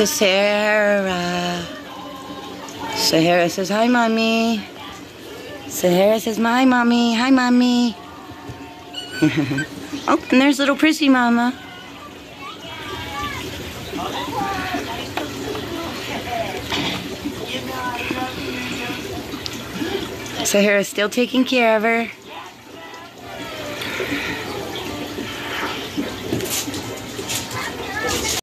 is Sahara. Sahara says, hi, Mommy. Sahara says, hi, Mommy. Hi, Mommy. Oh, and there's little Prissy Mama. Sahara's still taking care of her.